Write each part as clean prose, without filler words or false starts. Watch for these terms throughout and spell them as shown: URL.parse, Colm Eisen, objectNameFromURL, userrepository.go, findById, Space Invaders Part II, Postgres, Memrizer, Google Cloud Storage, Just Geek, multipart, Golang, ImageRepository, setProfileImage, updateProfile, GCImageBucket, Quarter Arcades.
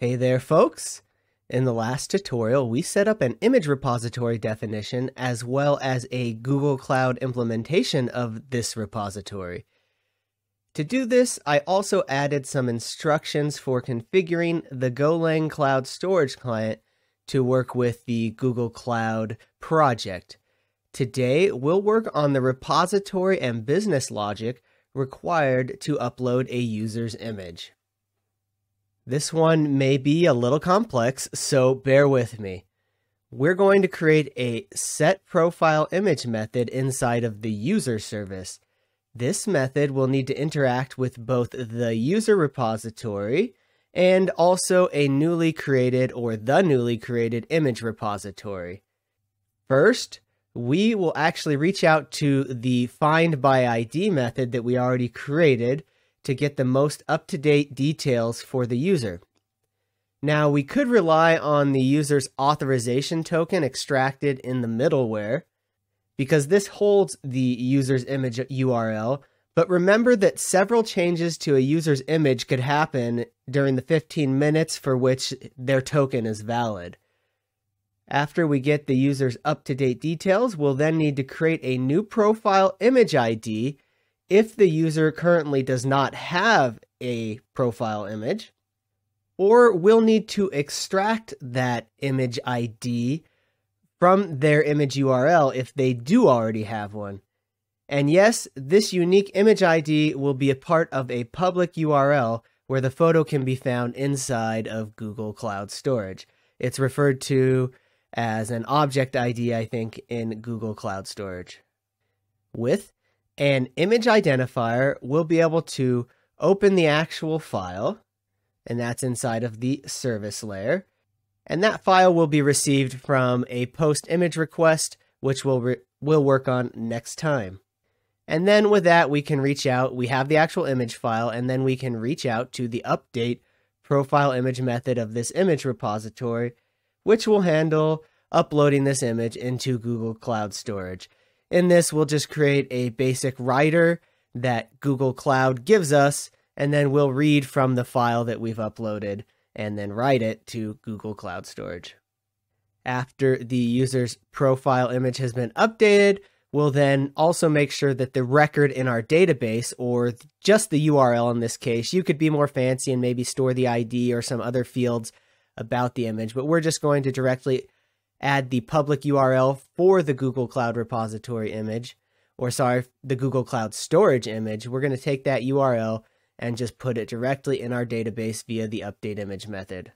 Hey there, folks! In the last tutorial, we set up an image repository definition as well as a Google Cloud implementation of this repository. To do this, I also added some instructions for configuring the Golang Cloud Storage client to work with the Google Cloud project. Today, we'll work on the repository and business logic required to upload a user's image. This one may be a little complex, so bear with me. We're going to create a setProfileImage method inside of the user service. This method will need to interact with both the user repository and also a the newly created image repository. First, we will actually reach out to the findById method that we already created to get the most up-to-date details for the user. Now, we could rely on the user's authorization token extracted in the middleware, because this holds the user's image URL, but remember that several changes to a user's image could happen during the 15 minutes for which their token is valid. After we get the user's up-to-date details, we'll then need to create a new profile image ID if the user currently does not have a profile image, or we'll need to extract that image ID from their image URL if they do already have one. And yes, this unique image ID will be a part of a public URL where the photo can be found inside of Google Cloud Storage. It's referred to as an object ID, I think, in Google Cloud Storage. With an image identifier, we'll be able to open the actual file, and that's inside of the service layer. And that file will be received from a post image request, which we'll work on next time. And then with that, we can reach out. We have the actual image file, and then we can reach out to the update profile image method of this image repository, which will handle uploading this image into Google Cloud Storage. In this, we'll just create a basic writer that Google Cloud gives us, and then we'll read from the file that we've uploaded and then write it to Google Cloud Storage. After the user's profile image has been updated, we'll then also make sure that the record in our database, or just the URL in this case — you could be more fancy and maybe store the ID or some other fields about the image, but we're just going to directly add the public URL for the Google Cloud repository image, or sorry, the Google Cloud Storage image. We're going to take that URL and just put it directly in our database via the updateImage method.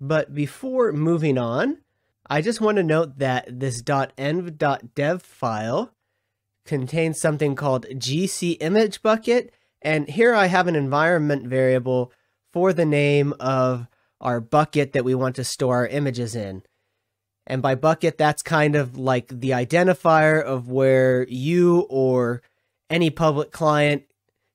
But before moving on, I just want to note that this .env.dev file contains something called GCImageBucket, and here I have an environment variable for the name of our bucket that we want to store our images in. And by bucket, that's kind of like the identifier of where you or any public client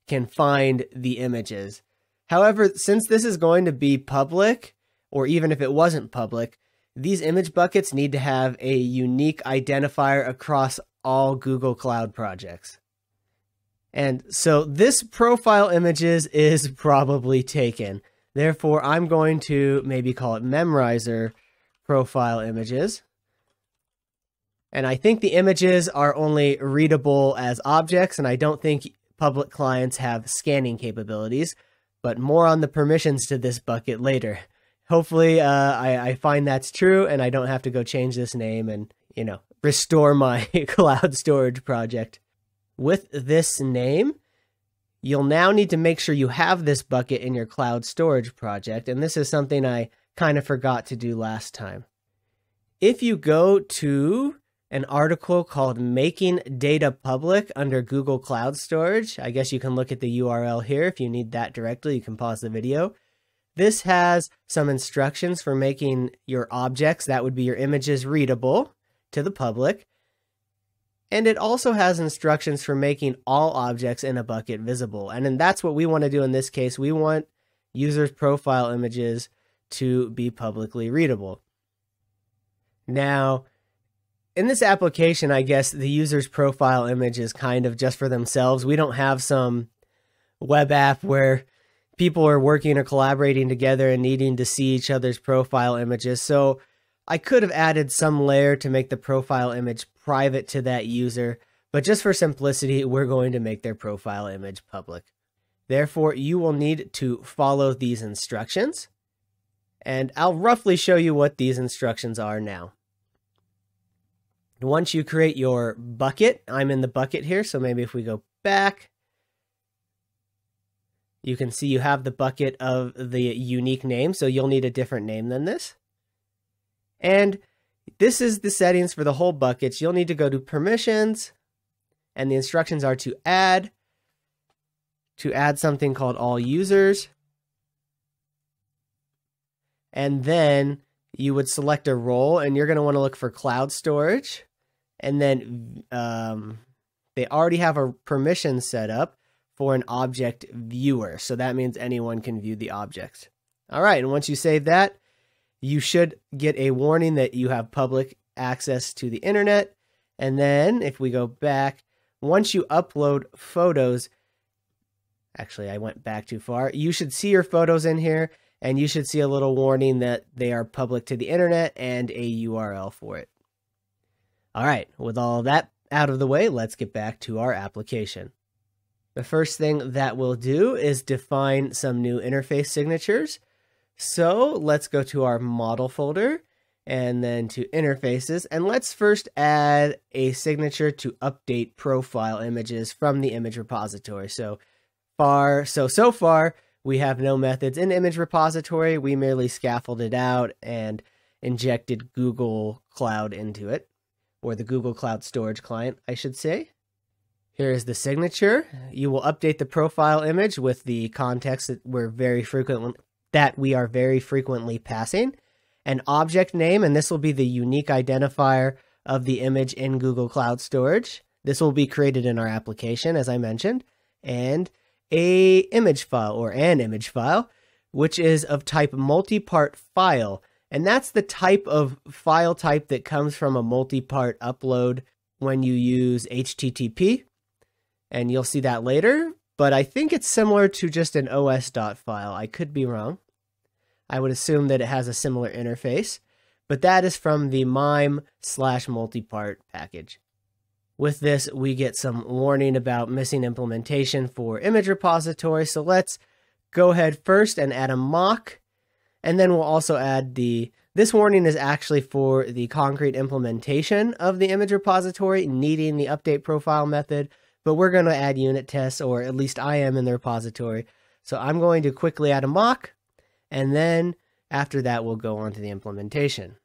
can find the images. However, since this is going to be public, or even if it wasn't public, these image buckets need to have a unique identifier across all Google Cloud projects. And so this profile images is probably taken. Therefore, I'm going to maybe call it Memrizer profile images. And I think the images are only readable as objects, and I don't think public clients have scanning capabilities, but more on the permissions to this bucket later. Hopefully I find that's true and I don't have to go change this name and, you know, restore my cloud storage project. With this name, you'll now need to make sure you have this bucket in your cloud storage project, and this is something I kind of forgot to do last time. If you go to an article called Making Data Public under Google Cloud Storage — I guess you can look at the URL here if you need that directly, you can pause the video — this has some instructions for making your objects, that would be your images, readable to the public. And it also has instructions for making all objects in a bucket visible. And then that's what we want to do in this case. We want users' profile images to be publicly readable. Now, in this application, I guess the user's profile image is kind of just for themselves. We don't have some web app where people are working or collaborating together and needing to see each other's profile images. So I could have added some layer to make the profile image private to that user, but just for simplicity, we're going to make their profile image public. Therefore, you will need to follow these instructions, and I'll roughly show you what these instructions are now. Once you create your bucket, I'm in the bucket here, so maybe if we go back, you can see you have the bucket of the unique name, so you'll need a different name than this. And this is the settings for the whole buckets. You'll need to go to permissions, and the instructions are to add something called all users, and then you would select a role, and you're going to want to look for cloud storage, and then they already have a permission set up for an object viewer, so that means anyone can view the objects. All right, and once you save that, you should get a warning that you have public access to the internet. And then if we go back, once you upload photos, actually I went back too far, you should see your photos in here, and you should see a little warning that they are public to the internet and a URL for it. All right, with all that out of the way, let's get back to our application. The first thing that we'll do is define some new interface signatures. So let's go to our model folder and then to interfaces, and let's first add a signature to update profile images from the image repository. So far we have no methods in image repository. We merely scaffolded out and injected Google Cloud into it, or the Google Cloud Storage client, I should say. Here is the signature. You will update the profile image with the context that we are very frequently passing, an object name, and this will be the unique identifier of the image in Google Cloud Storage. This will be created in our application, as I mentioned, and an image file, which is of type multipart file, and that's the type of file type that comes from a multipart upload when you use HTTP, and you'll see that later. But I think it's similar to just an os.file. I could be wrong. I would assume that it has a similar interface, but that is from the mime/multipart package. With this, we get some warning about missing implementation for image repository. So let's go ahead first and add a mock, and then we'll also add the, this warning is actually for the concrete implementation of the image repository needing the update profile method, but we're going to add unit tests, or at least I am in the repository. So I'm going to quickly add a mock, and then after that, we'll go on to the implementation.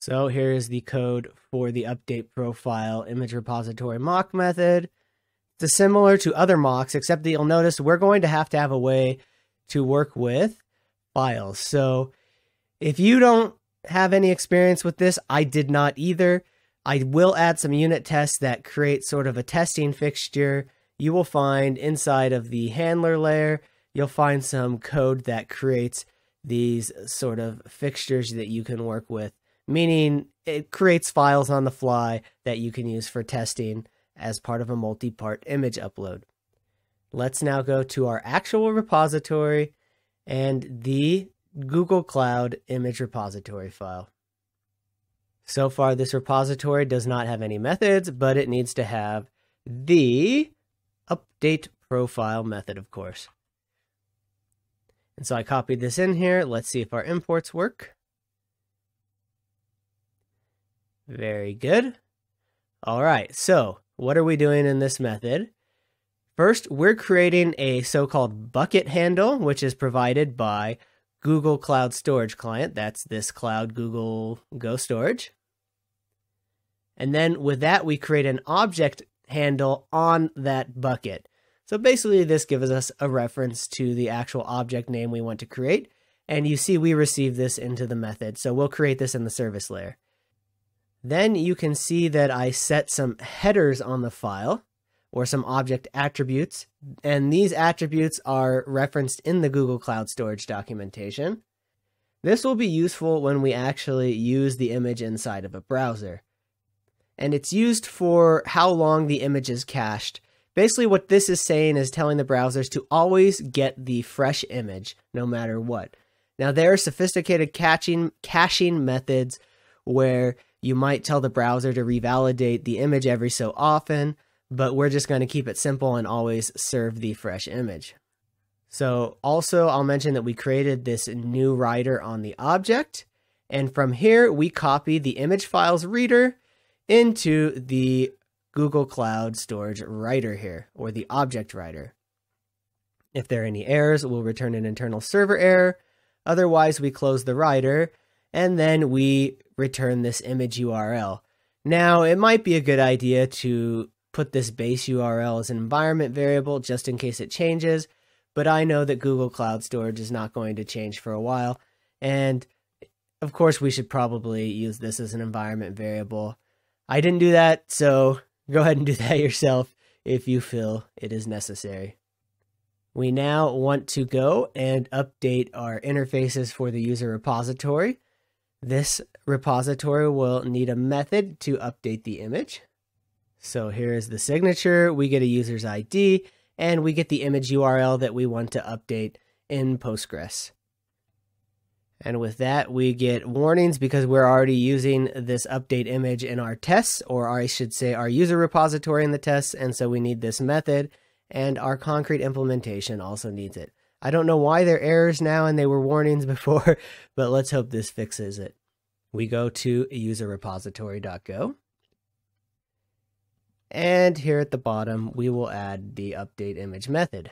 So here is the code for the update profile image repository mock method. It's similar to other mocks, except that you'll notice we're going to have a way to work with files. So if you don't have any experience with this, I did not either. I will add some unit tests that create sort of a testing fixture. You will find inside of the handler layer, you'll find some code that creates these sort of fixtures that you can work with, meaning it creates files on the fly that you can use for testing as part of a multi-part image upload. Let's now go to our actual repository and the Google Cloud image repository file. So far, this repository does not have any methods, but it needs to have the update profile method, of course. And so I copied this in here. Let's see if our imports work. Very good. All right, so what are we doing in this method? First, we're creating a so-called bucket handle, which is provided by Google Cloud Storage client. That's this cloud Google Go Storage. And then with that, we create an object handle on that bucket. So basically this gives us a reference to the actual object name we want to create. And you see we receive this into the method. So we'll create this in the service layer. Then you can see that I set some headers on the file, or some object attributes, and these attributes are referenced in the Google Cloud Storage documentation. This will be useful when we actually use the image inside of a browser. and it's used for how long the image is cached. Basically what this is saying is telling the browsers to always get the fresh image, no matter what. Now there are sophisticated caching methods where you might tell the browser to revalidate the image every so often, but we're just going to keep it simple and always serve the fresh image. So also I'll mention that we created this new writer on the object, and from here we copy the image files reader into the Google Cloud Storage writer here, or the object writer. If there are any errors, we'll return an internal server error. Otherwise, we close the writer and then we return this image URL. Now, it might be a good idea to put this base URL as an environment variable just in case it changes. But I know that Google Cloud Storage is not going to change for a while. And of course, we should probably use this as an environment variable. I didn't do that, so go ahead and do that yourself if you feel it is necessary. We now want to go and update our interfaces for the user repository. This repository will need a method to update the image. So here is the signature, we get a user's ID, and we get the image URL that we want to update in Postgres. And with that, we get warnings because we're already using this update image in our tests, or I should say our user repository in the tests, and so we need this method, and our concrete implementation also needs it. I don't know why they're errors now and they were warnings before, but let's hope this fixes it. We go to userrepository.go. And here at the bottom, we will add the update image method.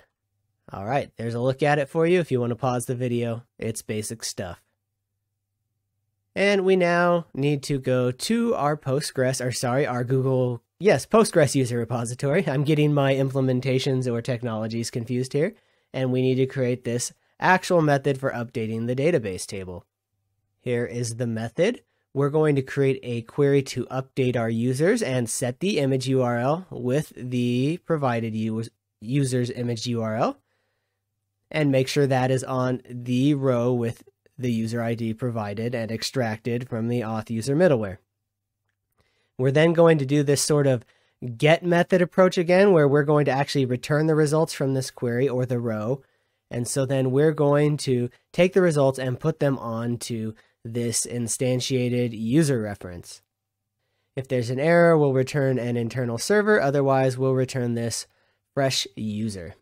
All right, there's a look at it for you. If you want to pause the video, it's basic stuff. And we now need to go to our Postgres user repository. I'm getting my implementations or technologies confused here. And we need to create this actual method for updating the database table. Here is the method. We're going to create a query to update our users and set the image URL with the provided user's image URL, and make sure that is on the row with the user ID provided and extracted from the auth user middleware. We're then going to do this sort of get method approach again, where we're going to actually return the results from this query or the row. And so then we're going to take the results and put them onto this instantiated user reference. If there's an error, we'll return an internal server. Otherwise, we'll return this fresh user.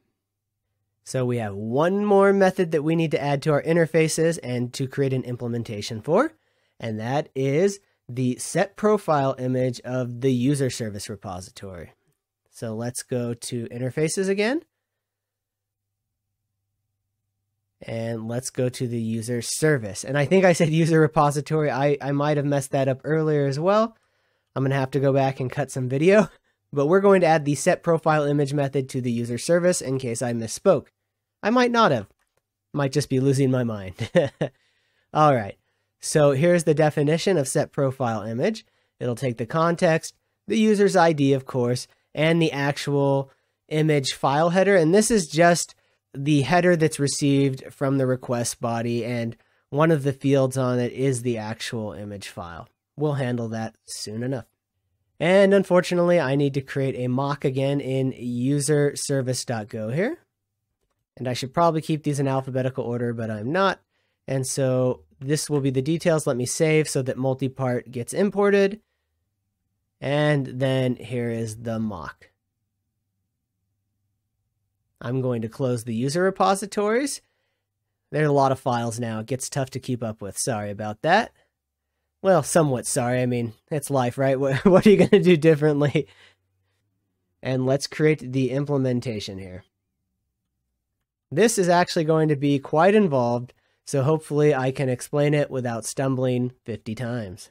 So we have one more method that we need to add to our interfaces and to create an implementation for, and that is the setProfileImage of the user service repository. So let's go to interfaces again. And let's go to the user service. And I think I said user repository. I might have messed that up earlier as well. I'm going to have to go back and cut some video. But we're going to add the setProfileImage method to the user service in case I misspoke. I might not have. Might just be losing my mind. All right. So here's the definition of setProfileImage. It'll take the context, the user's ID, of course, and the actual image file header. And this is just the header that's received from the request body, and one of the fields on it is the actual image file. We'll handle that soon enough. And unfortunately, I need to create a mock again in userservice.go here. And I should probably keep these in alphabetical order, but I'm not. And so this will be the details. Let me save so that multipart gets imported. And then here is the mock. I'm going to close the user repositories. There are a lot of files now. It gets tough to keep up with. Sorry about that. Well, somewhat sorry. I mean, it's life, right? What are you going to do differently? And let's create the implementation here. This is actually going to be quite involved, so hopefully I can explain it without stumbling 50 times.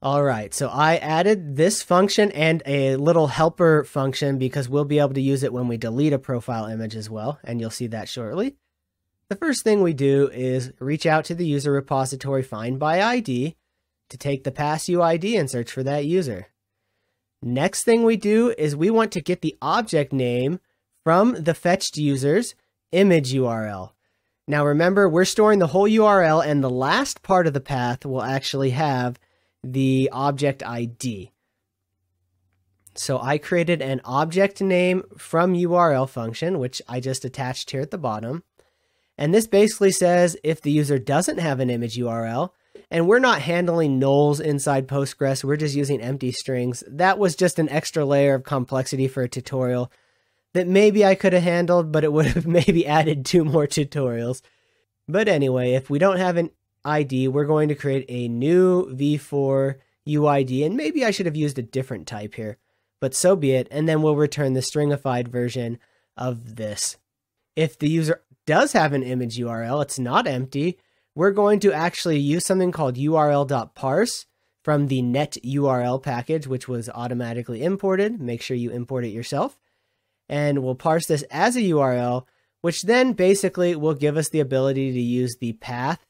All right, so I added this function and a little helper function because we'll be able to use it when we delete a profile image as well, and you'll see that shortly. The first thing we do is reach out to the user repository findById to take the passUID and search for that user. Next thing we do is we want to get the object name from the fetched user's image URL. Now remember, we're storing the whole URL, and the last part of the path will actually have the object ID. So I created an object name from URL function, which I just attached here at the bottom. And this basically says if the user doesn't have an image URL, and we're not handling nulls inside Postgres, we're just using empty strings. That was just an extra layer of complexity for a tutorial that maybe I could have handled, but it would have maybe added 2 more tutorials. But anyway, if we don't have an ID, we're going to create a new v4 UID, and maybe I should have used a different type here, but so be it. And then we'll return the stringified version of this. If the user does have an image URL, it's not empty, we're going to actually use something called URL.parse from the net URL package, which was automatically imported. Make sure you import it yourself. And we'll parse this as a URL, which then basically will give us the ability to use the path.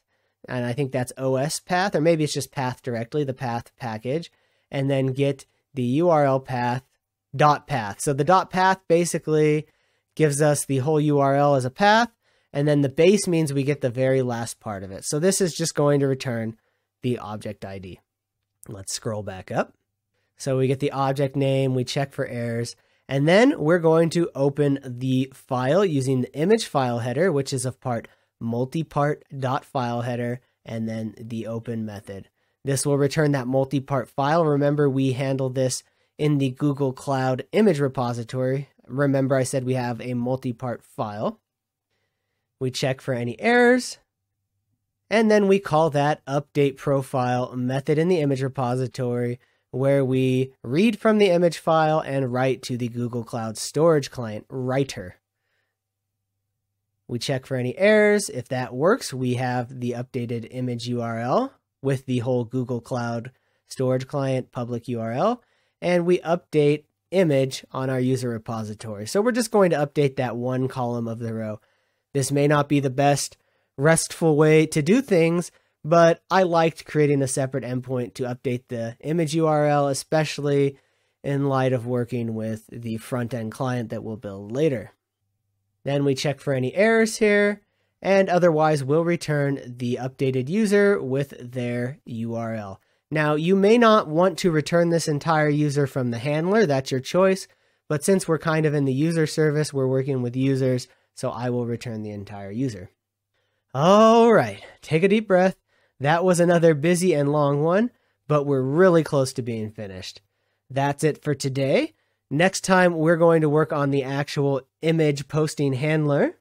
And I think that's OS path, or maybe it's just path directly, the path package, and then get the URL path dot path. So the dot path basically gives us the whole URL as a path. And then the base means we get the very last part of it. So this is just going to return the object ID. Let's scroll back up. So we get the object name, we check for errors, and then we're going to open the file using the image file header, which is of part multipart.file header, and then the open method. This will return that multipart file. Remember, we handle this in the Google Cloud image repository. Remember, I said we have a multipart file. We check for any errors, and then we call that updateProfile method in the image repository, where we read from the image file and write to the Google Cloud Storage client writer. We check for any errors. If that works, we have the updated image URL with the whole Google Cloud Storage client public URL, and we update image on our user repository. So we're just going to update that one column of the row. This may not be the best restful way to do things, but I liked creating a separate endpoint to update the image URL, especially in light of working with the front-end client that we'll build later. Then we check for any errors here, and otherwise we'll return the updated user with their URL. Now, you may not want to return this entire user from the handler, that's your choice, but since we're kind of in the user service, we're working with users, so I will return the entire user. All right, take a deep breath. That was another busy and long one, but we're really close to being finished. That's it for today. Next time, we're going to work on the actual image posting handler,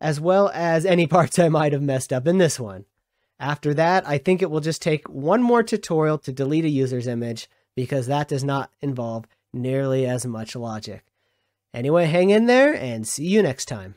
as well as any parts I might have messed up in this one. After that, I think it will just take one more tutorial to delete a user's image, because that does not involve nearly as much logic. Anyway, hang in there and see you next time.